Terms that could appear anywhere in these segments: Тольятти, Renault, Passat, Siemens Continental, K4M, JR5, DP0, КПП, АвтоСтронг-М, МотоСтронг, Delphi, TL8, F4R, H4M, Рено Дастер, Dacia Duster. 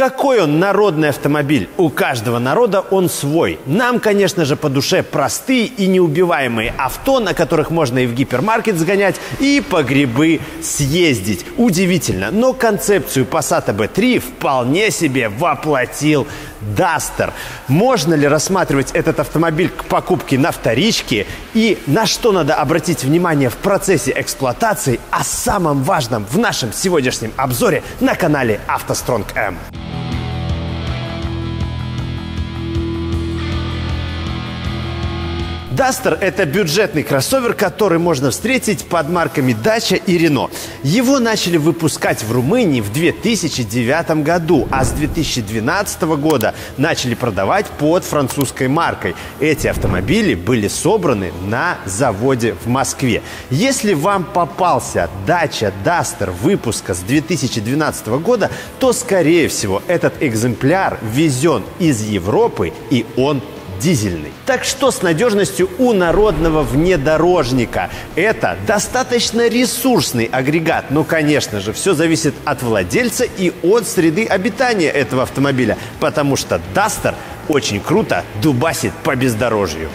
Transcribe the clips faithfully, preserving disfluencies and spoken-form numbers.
Какой он народный автомобиль? У каждого народа он свой. Нам, конечно же, по душе простые и неубиваемые авто, на которых можно и в гипермаркет сгонять, и по грибы съездить. Удивительно, но концепцию Passat бэ три вполне себе воплотил Duster. Можно ли рассматривать этот автомобиль к покупке на вторичке? И на что надо обратить внимание в процессе эксплуатации? О самом важном в нашем сегодняшнем обзоре на канале АвтоСтронг-М. Duster – это бюджетный кроссовер, который можно встретить под марками Dacia и Renault. Его начали выпускать в Румынии в две тысячи девятом году, а с две тысячи двенадцатого года начали продавать под французской маркой. Эти автомобили были собраны на заводе в Москве. Если вам попался Dacia Duster выпуска с две тысячи двенадцатого года, то, скорее всего, этот экземпляр везен из Европы, и он дизельный. Так что с надежностью у народного внедорожника? Это достаточно ресурсный агрегат, но, конечно же, все зависит от владельца и от среды обитания этого автомобиля, потому что Duster очень круто дубасит по бездорожью.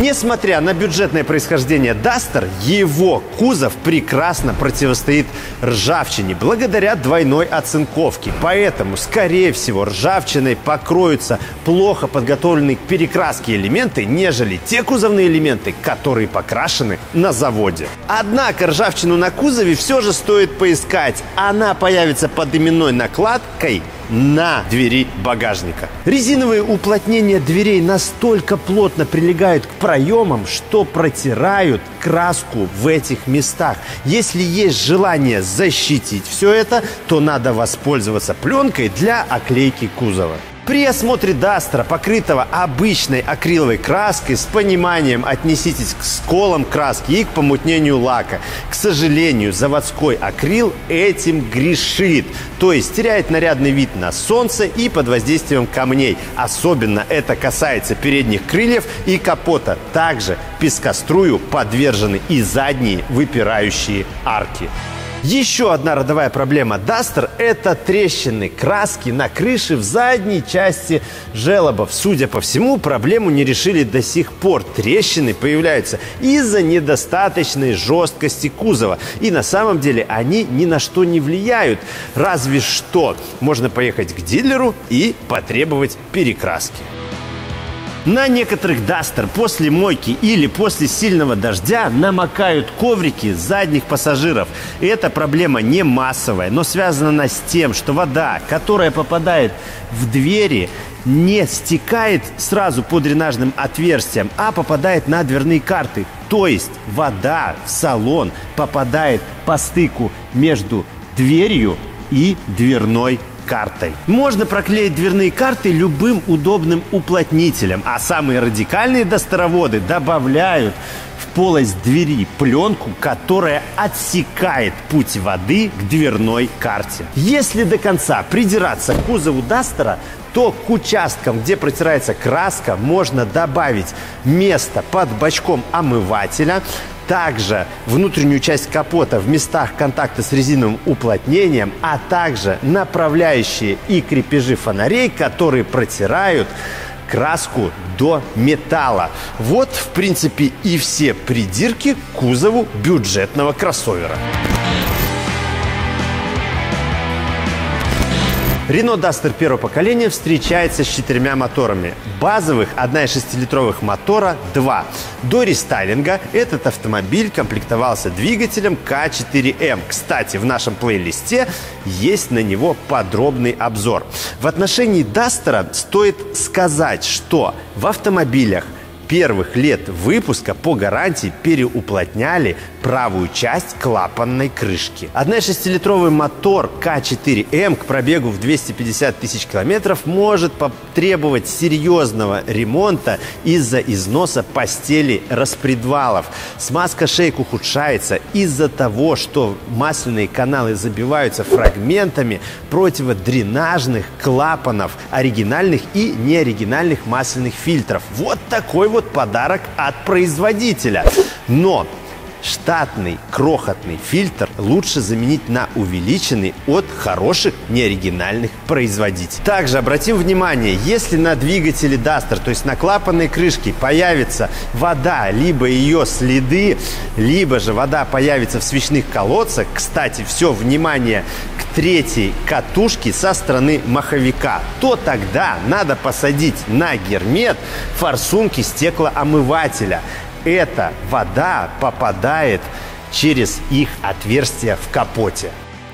Несмотря на бюджетное происхождение Duster, его кузов прекрасно противостоит ржавчине благодаря двойной оцинковке. Поэтому, скорее всего, ржавчиной покроются плохо подготовленные к перекраске элементы, нежели те кузовные элементы, которые покрашены на заводе. Однако ржавчину на кузове все же стоит поискать. Она появится под именной накладкой на двери багажника. Резиновые уплотнения дверей настолько плотно прилегают к проемам, что протирают краску в этих местах. Если есть желание защитить все это, то надо воспользоваться пленкой для оклейки кузова. При осмотре Duster, покрытого обычной акриловой краской, с пониманием отнеситесь к сколам краски и к помутнению лака. К сожалению, заводской акрил этим грешит, то есть теряет нарядный вид на солнце и под воздействием камней. Особенно это касается передних крыльев и капота. Также пескострую подвержены и задние выпирающие арки. Еще одна родовая проблема Duster – это трещины краски на крыше в задней части желобов. Судя по всему, проблему не решили до сих пор. Трещины появляются из-за недостаточной жесткости кузова. И на самом деле они ни на что не влияют. Разве что можно поехать к дилеру и потребовать перекраски. На некоторых Duster после мойки или после сильного дождя намокают коврики задних пассажиров. Эта проблема не массовая, но связана она с тем, что вода, которая попадает в двери, не стекает сразу по дренажным отверстиям, а попадает на дверные карты. То есть вода в салон попадает по стыку между дверью и дверной картой. Можно проклеить дверные карты любым удобным уплотнителем, а самые радикальные дастероводы добавляют в полость двери пленку, которая отсекает путь воды к дверной карте. Если до конца придираться к кузову Duster, то к участкам, где протирается краска, можно добавить место под бачком омывателя. Также внутреннюю часть капота в местах контакта с резиновым уплотнением, а также направляющие и крепежи фонарей, которые протирают краску до металла. Вот, в принципе, и все придирки к кузову бюджетного кроссовера. Renault Duster первого поколения встречается с четырьмя моторами. Базовых одна целая шесть десятых литровых мотора два. До рестайлинга этот автомобиль комплектовался двигателем ка четыре эм. Кстати, в нашем плейлисте есть на него подробный обзор. В отношении Duster стоит сказать, что в автомобилях первых лет выпуска по гарантии переуплотняли правую часть клапанной крышки. одна целая шесть десятых литровый мотор ка четыре эм к пробегу в двести пятьдесят тысяч километров может потребовать серьезного ремонта из-за износа постели распредвалов. Смазка шейк ухудшается из-за того, что масляные каналы забиваются фрагментами противодренажных клапанов, оригинальных и неоригинальных масляных фильтров. Вот такой вот подарок от производителя. Но штатный крохотный фильтр лучше заменить на увеличенный от хороших неоригинальных производителей. Также обратим внимание, если на двигателе Duster, то есть на клапанной крышке, появится вода, либо ее следы, либо же вода появится в свечных колодцах, кстати, все внимание к третьей катушке со стороны маховика, то тогда надо посадить на гермет форсунки стеклоомывателя. Эта вода попадает через их отверстия в капоте.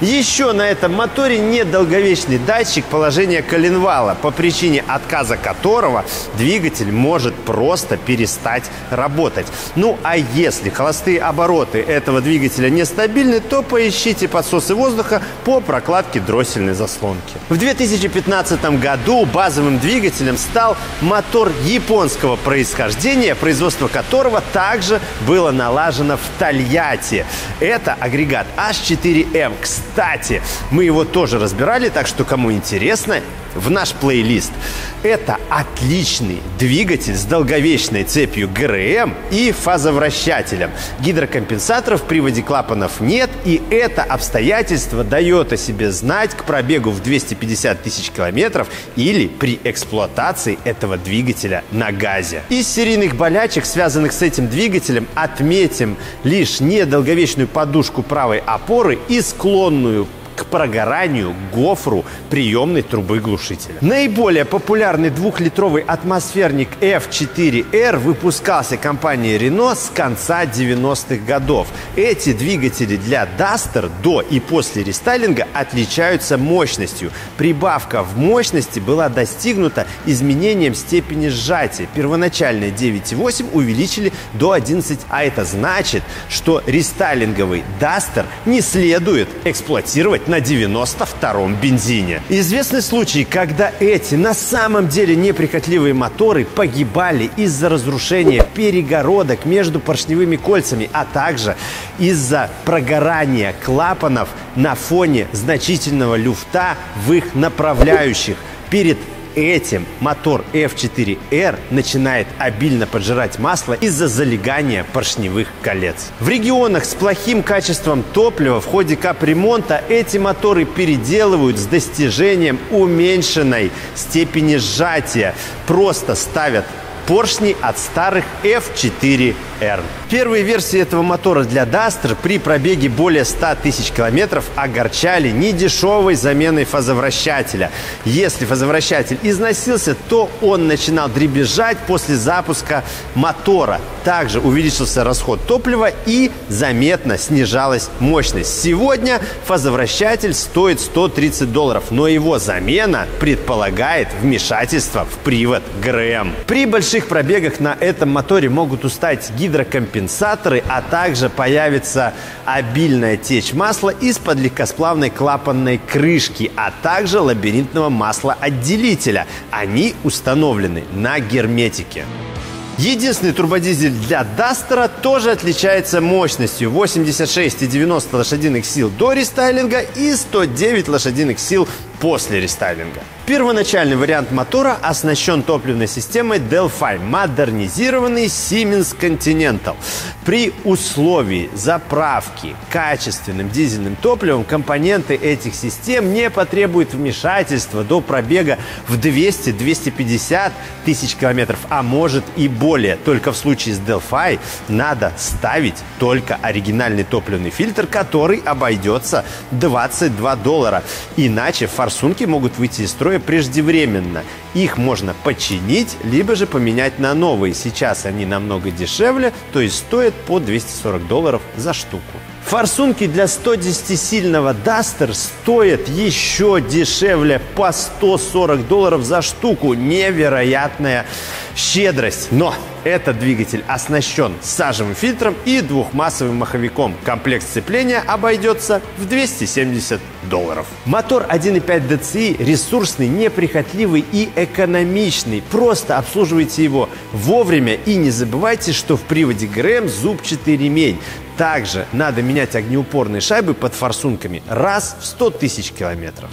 Еще на этом моторе недолговечный датчик положения коленвала, по причине отказа которого двигатель может просто перестать работать. Ну а если холостые обороты этого двигателя нестабильны, то поищите подсосы воздуха по прокладке дроссельной заслонки. В две тысячи пятнадцатом году базовым двигателем стал мотор японского происхождения, производство которого также было налажено в Тольятти. Это агрегат эйч четыре эм. Кстати, мы его тоже разбирали, так что, кому интересно, в наш плейлист. Это отличный двигатель с долговечной цепью ГРМ и фазовращателем. Гидрокомпенсаторов в приводе клапанов нет, и это обстоятельство дает о себе знать к пробегу в двести пятьдесят тысяч километров или при эксплуатации этого двигателя на газе. Из серийных болячек, связанных с этим двигателем, отметим лишь недолговечную подушку правой опоры и склонную к прогоранию гофру приемной трубы глушителя. Наиболее популярный двухлитровый атмосферник эф четыре эр выпускался компанией Renault с конца девяностых годов. Эти двигатели для Duster до и после рестайлинга отличаются мощностью. Прибавка в мощности была достигнута изменением степени сжатия. Первоначальные девять и восемь увеличили до одиннадцати, а это значит, что рестайлинговый Duster не следует эксплуатировать на девяносто втором бензине. Известны случаи, когда эти на самом деле неприхотливые моторы погибали из-за разрушения перегородок между поршневыми кольцами, а также из-за прогорания клапанов на фоне значительного люфта в их направляющих. Перед этим мотор эф четыре эр начинает обильно поджирать масло из-за залегания поршневых колец. В регионах с плохим качеством топлива в ходе капремонта эти моторы переделывают с достижением уменьшенной степени сжатия. Просто ставят поршни от старых эф четыре эр. Первые версии этого мотора для Duster при пробеге более ста тысяч километров огорчали недешевой заменой фазовращателя. Если фазовращатель износился, то он начинал дребезжать после запуска мотора. Также увеличился расход топлива и заметно снижалась мощность. Сегодня фазовращатель стоит сто тридцать долларов, но его замена предполагает вмешательство в привод ГРМ. При больших В пробегах на этом моторе могут устать гидрокомпенсаторы, а также появится обильная течь масла из-под легкосплавной клапанной крышки, а также лабиринтного маслоотделителя. Они установлены на герметике. Единственный турбодизель для Duster тоже отличается мощностью: восемьдесят шесть и девяносто лошадиных сил до рестайлинга и сто девять лошадиных сил после рестайлинга. Первоначальный вариант мотора оснащен топливной системой Delphi, модернизированный Siemens Continental. При условии заправки качественным дизельным топливом компоненты этих систем не потребуют вмешательства до пробега в двести — двести пятьдесят тысяч километров, а может и более. Только в случае с Delphi надо ставить только оригинальный топливный фильтр, который обойдется двадцать два доллара. Иначе форсунки могут выйти из строя преждевременно. Их можно починить, либо же поменять на новые. Сейчас они намного дешевле, то есть стоят по двести сорок долларов за штуку. Форсунки для сто десятисильного Duster стоят еще дешевле, по сто сорок долларов за штуку. Невероятная щедрость. Но этот двигатель оснащен сажевым фильтром и двухмассовым маховиком. Комплект сцепления обойдется в двести семьдесят долларов. Мотор один и пять ди си и ресурсный, неприхотливый и экономичный. Просто обслуживайте его вовремя и не забывайте, что в приводе ГРМ зубчатый ремень. Также надо менять огнеупорные шайбы под форсунками раз в сто тысяч километров.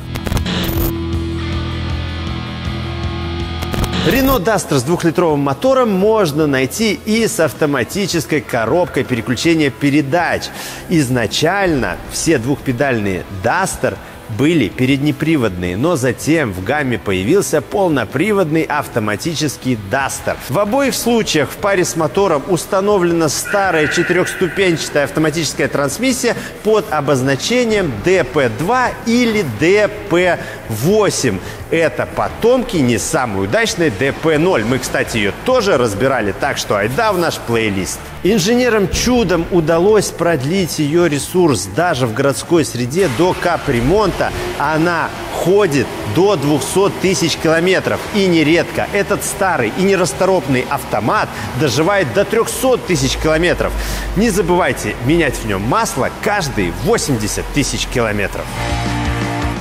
Renault Duster с двухлитровым мотором можно найти и с автоматической коробкой переключения передач. Изначально все двухпедальные Duster были переднеприводные, но затем в гамме появился полноприводный автоматический Duster. В обоих случаях в паре с мотором установлена старая четырехступенчатая автоматическая трансмиссия под обозначением ди пи два или ди пи восемь. Это потомки не самой удачной ди пи ноль. Мы, кстати, ее тоже разбирали, так что айда в наш плейлист. Инженерам чудом удалось продлить ее ресурс даже в городской среде до капремонта. Она ходит до двухсот тысяч километров. И нередко этот старый и нерасторопный автомат доживает до трёхсот тысяч километров. Не забывайте менять в нем масло каждые восемьдесят тысяч километров.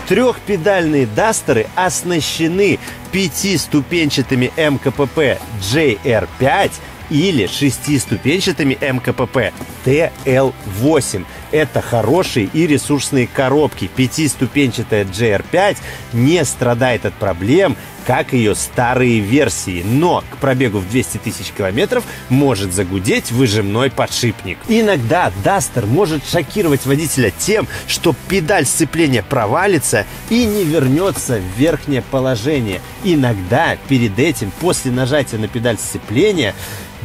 Трехпедальные Дастеры оснащены пятиступенчатыми эм ка пэ пэ джей ар пять или шестиступенчатыми эм ка пэ пэ ти эл восемь. Это хорошие и ресурсные коробки. Пятиступенчатая джей ар пять не страдает от проблем, как ее старые версии, но к пробегу в двести тысяч километров может загудеть выжимной подшипник. Иногда Duster может шокировать водителя тем, что педаль сцепления провалится и не вернется в верхнее положение. Иногда перед этим, после нажатия на педаль сцепления,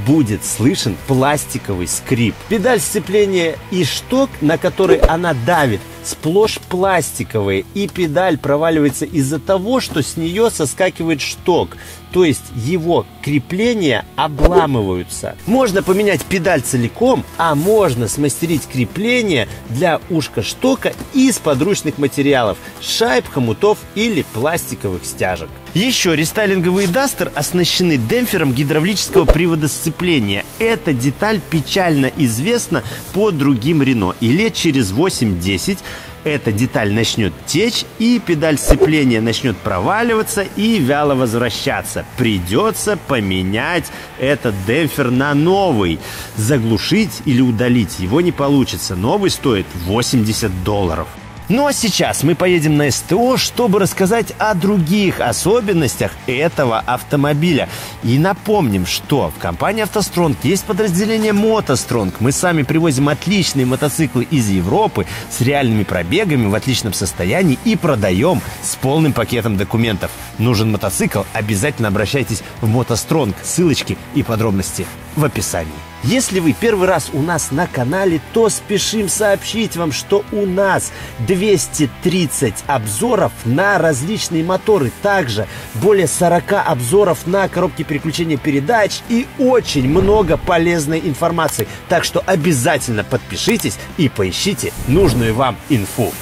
будет слышен пластиковый скрип. Педаль сцепления и шток, на который она давит, сплошь пластиковые, и педаль проваливается из-за того, что с нее соскакивает шток, то есть его крепления обламываются. Можно поменять педаль целиком, а можно смастерить крепление для ушка штока из подручных материалов, шайб, хомутов или пластиковых стяжек. Еще рестайлинговые Duster оснащены демпфером гидравлического привода сцепления. Эта деталь печально известна по другим Renault, и лет через восемь-десять эта деталь начнет течь, и педаль сцепления начнет проваливаться и вяло возвращаться. Придется поменять этот демпфер на новый. Заглушить или удалить его не получится. Новый стоит восемьдесят долларов. Ну а сейчас мы поедем на СТО, чтобы рассказать о других особенностях этого автомобиля. И напомним, что в компании «АвтоСтронг» есть подразделение «МотоСтронг». Мы сами привозим отличные мотоциклы из Европы с реальными пробегами в отличном состоянии и продаем с полным пакетом документов. Нужен мотоцикл? Обязательно обращайтесь в «МотоСтронг». Ссылочки и подробности в описании. Если вы первый раз у нас на канале, то спешим сообщить вам, что у нас двести тридцать обзоров на различные моторы. Также более сорока обзоров на коробки переключения передач и очень много полезной информации. Так что обязательно подпишитесь и поищите нужную вам инфу.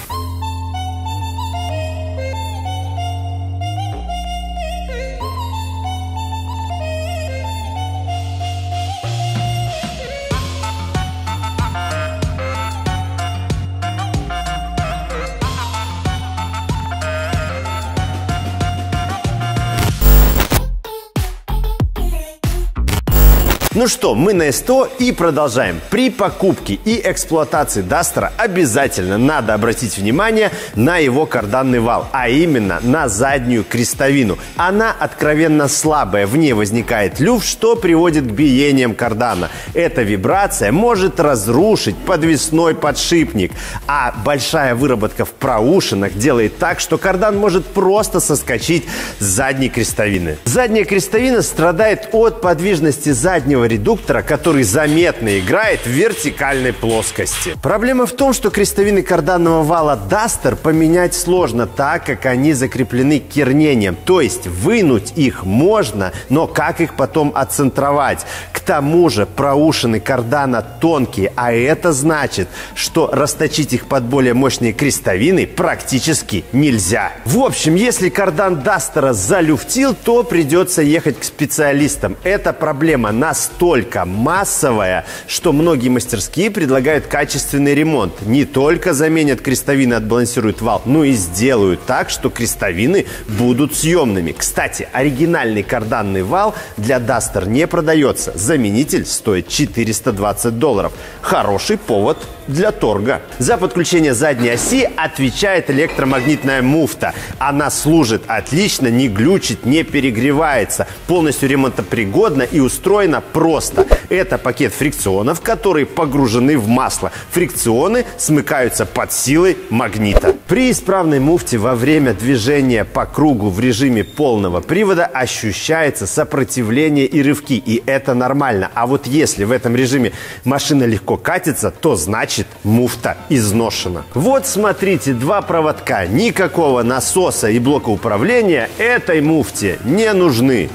Ну что, мы на СТО и продолжаем. При покупке и эксплуатации Duster обязательно надо обратить внимание на его карданный вал, а именно на заднюю крестовину. Она откровенно слабая, в ней возникает люфт, что приводит к биениям кардана. Эта вибрация может разрушить подвесной подшипник, а большая выработка в проушинах делает так, что кардан может просто соскочить с задней крестовины. Задняя крестовина страдает от подвижности заднего редуктора, который заметно играет в вертикальной плоскости. Проблема в том, что крестовины карданного вала Duster поменять сложно, так как они закреплены кернением. То есть вынуть их можно, но как их потом отцентровать? К тому же проушины кардана тонкие, а это значит, что расточить их под более мощные крестовины практически нельзя. В общем, если кардан Duster залюфтил, то придется ехать к специалистам. Эта проблема настолько Только массовая, что многие мастерские предлагают качественный ремонт. Не только заменят крестовины, отбалансируют вал, но и сделают так, что крестовины будут съемными. Кстати, оригинальный карданный вал для Duster не продается. Заменитель стоит четыреста двадцать долларов. Хороший повод для торга. За подключение задней оси отвечает электромагнитная муфта. Она служит отлично, не глючит, не перегревается, полностью ремонтопригодна и устроена просто. Это пакет фрикционов, которые погружены в масло. Фрикционы смыкаются под силой магнита. При исправной муфте во время движения по кругу в режиме полного привода ощущается сопротивление и рывки, и это нормально. А вот если в этом режиме машина легко катится, то значит муфта изношена. Вот смотрите, два проводка. Никакого насоса и блока управления этой муфте не нужны.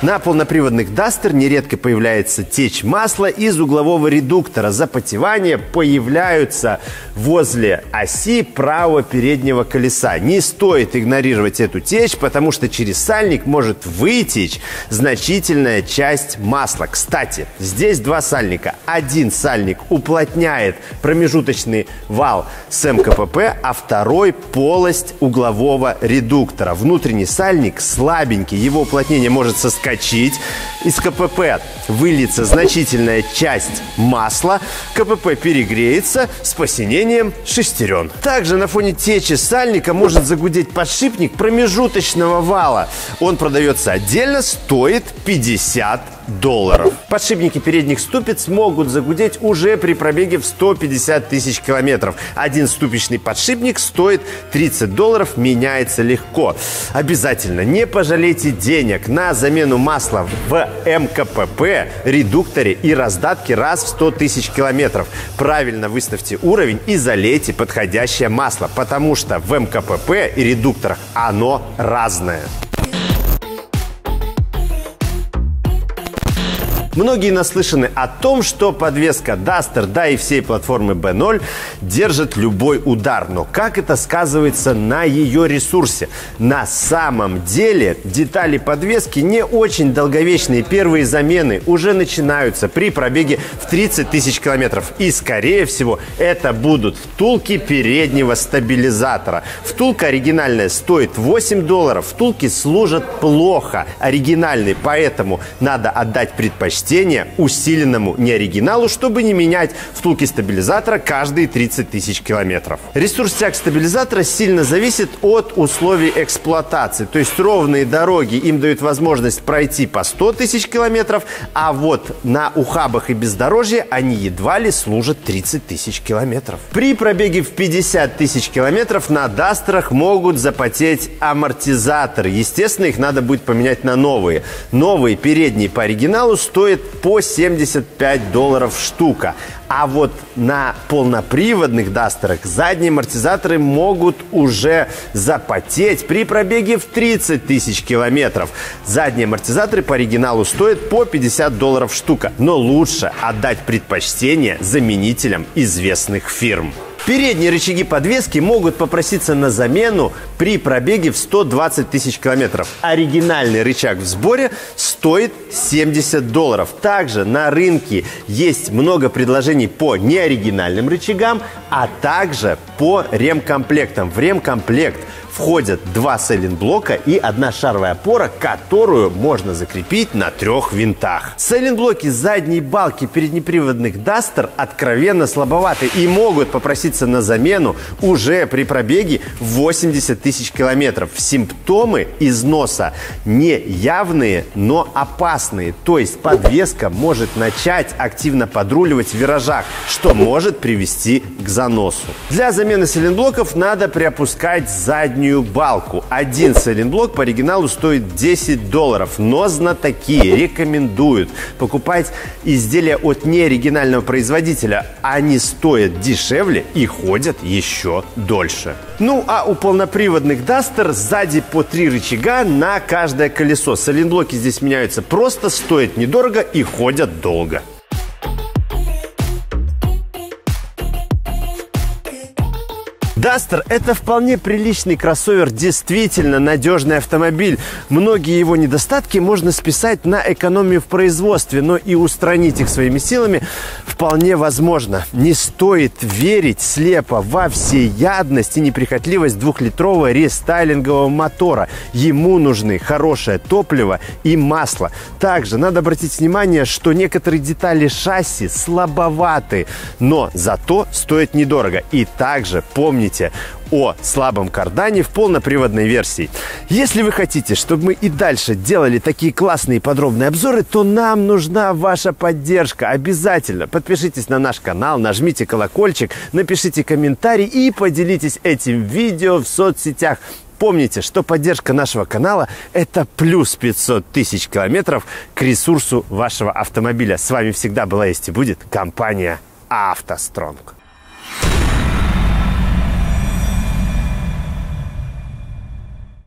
На полноприводных Duster нередко появляется течь масла из углового редуктора. Запотевания появляются возле оси правого переднего колеса. Не стоит игнорировать эту течь, потому что через сальник может вытечь значительная часть масла. Кстати, здесь два сальника. Один сальник уплотняет промежуточный вал с МКПП, а второй – полость углового редуктора. Внутренний сальник слабенький, его уплотнение может соскользнуть. Из КПП выльется значительная часть масла, КПП перегреется с посинением шестерен. Также на фоне течи сальника может загудеть подшипник промежуточного вала. Он продается отдельно, стоит пятьдесят долларов. Подшипники передних ступиц могут загудеть уже при пробеге в сто пятьдесят тысяч километров. Один ступичный подшипник стоит тридцать долларов, меняется легко. Обязательно не пожалейте денег на замену масла в МКПП, редукторе и раздатке раз в сто тысяч километров. Правильно выставьте уровень и залейте подходящее масло, потому что в МКПП и редукторах оно разное. Многие наслышаны о том, что подвеска Duster, да и всей платформы би ноль, держит любой удар. Но как это сказывается на ее ресурсе? На самом деле детали подвески не очень долговечные. Первые замены уже начинаются при пробеге в тридцать тысяч километров. И, скорее всего, это будут втулки переднего стабилизатора. Втулка оригинальная стоит восемь долларов. Втулки служат плохо оригинальной, поэтому надо отдать предпочтение усиленному неоригиналу, чтобы не менять втулки стабилизатора каждые тридцать тысяч километров. Ресурс тяг стабилизатора сильно зависит от условий эксплуатации. То есть ровные дороги им дают возможность пройти по сто тысяч километров, а вот на ухабах и бездорожье они едва ли служат тридцать тысяч километров. При пробеге в пятьдесят тысяч километров на Дастерах могут запотеть амортизаторы. Естественно, их надо будет поменять на новые. Новые передние по оригиналу стоят по семьдесят пять долларов штука. А вот на полноприводных Дастерах задние амортизаторы могут уже запотеть при пробеге в тридцать тысяч километров. Задние амортизаторы по оригиналу стоят по пятьдесят долларов штука, но лучше отдать предпочтение заменителям известных фирм. Передние рычаги подвески могут попроситься на замену при пробеге в сто двадцать тысяч километров. Оригинальный рычаг в сборе стоит семьдесят долларов. Также на рынке есть много предложений по неоригинальным рычагам, а также по ремкомплектам. В ремкомплект входят два сайлент-блока и одна шаровая опора, которую можно закрепить на трех винтах. Сайлент-блоки задней балки переднеприводных Duster откровенно слабоваты и могут попроситься на замену уже при пробеге восемьдесят тысяч километров. Симптомы износа не явные, но опасные. То есть подвеска может начать активно подруливать в виражах, что может привести к заносу. Для замены сайлентблоков надо приопускать заднюю балку. Один сайлентблок по оригиналу стоит десять долларов, но знатоки рекомендуют покупать изделия от неоригинального производителя. Они стоят дешевле и ходят еще дольше. Ну а у полноприводных Duster сзади по три рычага на каждое колесо. Сайлентблоки здесь меняются просто, стоят недорого и ходят долго. Duster – это вполне приличный кроссовер, действительно надежный автомобиль. Многие его недостатки можно списать на экономию в производстве, но и устранить их своими силами вполне возможно. Не стоит верить слепо во всеядность и неприхотливость двухлитрового рестайлингового мотора. Ему нужны хорошее топливо и масло. Также надо обратить внимание, что некоторые детали шасси слабоваты, но зато стоят недорого. И также помните о слабом кардане в полноприводной версии. Если вы хотите, чтобы мы и дальше делали такие классные подробные обзоры, то нам нужна ваша поддержка. Обязательно подпишитесь на наш канал, нажмите колокольчик, напишите комментарий и поделитесь этим видео в соцсетях. Помните, что поддержка нашего канала – это плюс пятьсот тысяч километров к ресурсу вашего автомобиля. С вами всегда была, есть и будет компания «АвтоСтронг».